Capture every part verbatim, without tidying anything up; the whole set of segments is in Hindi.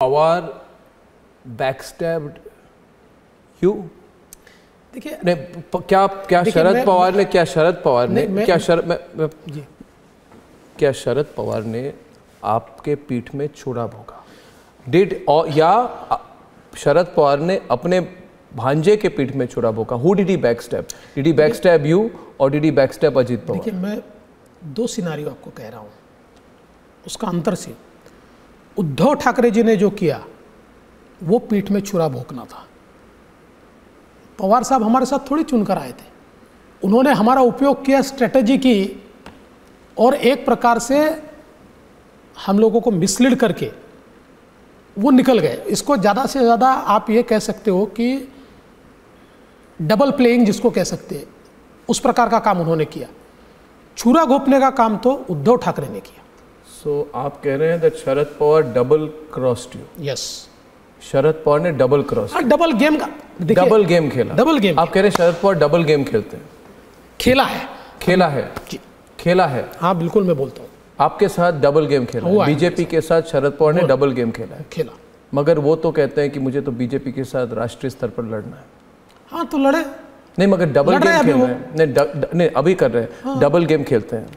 पवार बैकस्टैब्ड क्यों? देखिए ने क्या क्या शरद पवार ने क्या शरद पवार ने क्या शरद क्या शरद पवार ने आपके पीठ में छुरा होगा डिड और या शरद पवार ने अपने भांजे के पीठ में छुरा होगा? Who did he backstab? Did he backstab you और did he backstab Ajit Pawar? देखिए मैं दो सिनारियो आपको कह रहा हूँ, उसका अंतर से उद्धव ठाकरे जी ने जो किया वो पीठ में छुरा भोंकना था। पवार साहब हमारे साथ थोड़ी चुनकर आए थे, उन्होंने हमारा उपयोग किया, स्ट्रेटजी की और एक प्रकार से हम लोगों को मिसलीड करके वो निकल गए। इसको ज़्यादा से ज़्यादा आप ये कह सकते हो कि डबल प्लेइंग जिसको कह सकते हैं, उस प्रकार का काम उन्होंने किया। छुरा घोंपने का काम तो उद्धव ठाकरे ने किया। तो आप कह रहे हैं that Sharad Pawar double crossed you? Yes, Sharad Pawar ने डबल क्रॉस, डबल गेम का डबल गेम खेला। डबल गेम आप कह रहे हैं शरद पवार डबल गेम खेलते हैं? खेला है, खेला है जी, खेला है। हाँ बिल्कुल, मैं बोलता हूँ आपके साथ डबल गेम खेला। बीजेपी के साथ शरद पवार ने डबल गेम खेला है, खेला, मगर वो तो कहते हैं कि मुझे तो बीजेपी के साथ राष्ट्रीय स्तर पर लड़ना है। हाँ तो लड़े नहीं, मगर डबल गेम खेल रहे हैं, नहीं अभी कर रहे हैं, डबल गेम खेलते हैं।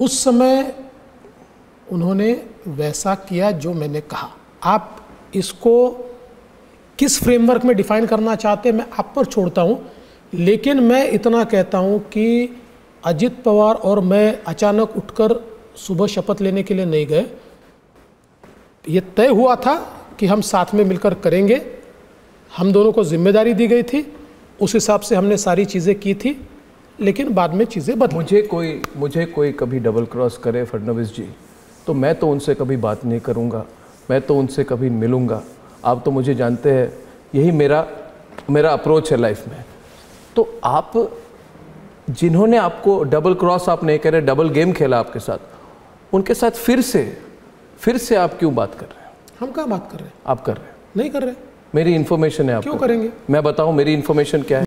उस समय उन्होंने वैसा किया जो मैंने कहा। आप इसको किस फ्रेमवर्क में डिफाइन करना चाहते हैं मैं आप पर छोड़ता हूँ, लेकिन मैं इतना कहता हूँ कि अजित पवार और मैं अचानक उठकर सुबह शपथ लेने के लिए नहीं गए। ये तय हुआ था कि हम साथ में मिलकर करेंगे, हम दोनों को जिम्मेदारी दी गई थी, उस हिसाब से हमने सारी चीज़ें की थी, लेकिन बाद में चीज़ें बदली। मुझे कोई मुझे कोई कभी डबल क्रॉस करे फडणवीस जी तो मैं तो उनसे कभी बात नहीं करूंगा, मैं तो उनसे कभी मिलूंगा। आप तो मुझे जानते हैं, यही मेरा मेरा अप्रोच है लाइफ में। तो आप जिन्होंने आपको डबल क्रॉस आप नहीं कह रहे, डबल गेम खेला आपके साथ, उनके साथ फिर से फिर से आप क्यों बात कर रहे हैं? हम कहाँ बात कर रहे हैं? आप कर रहे हैं, नहीं कर रहे। मेरी इन्फॉर्मेशन है, आप क्यों करेंगे? मैं बताऊँ मेरी इन्फॉर्मेशन क्या है।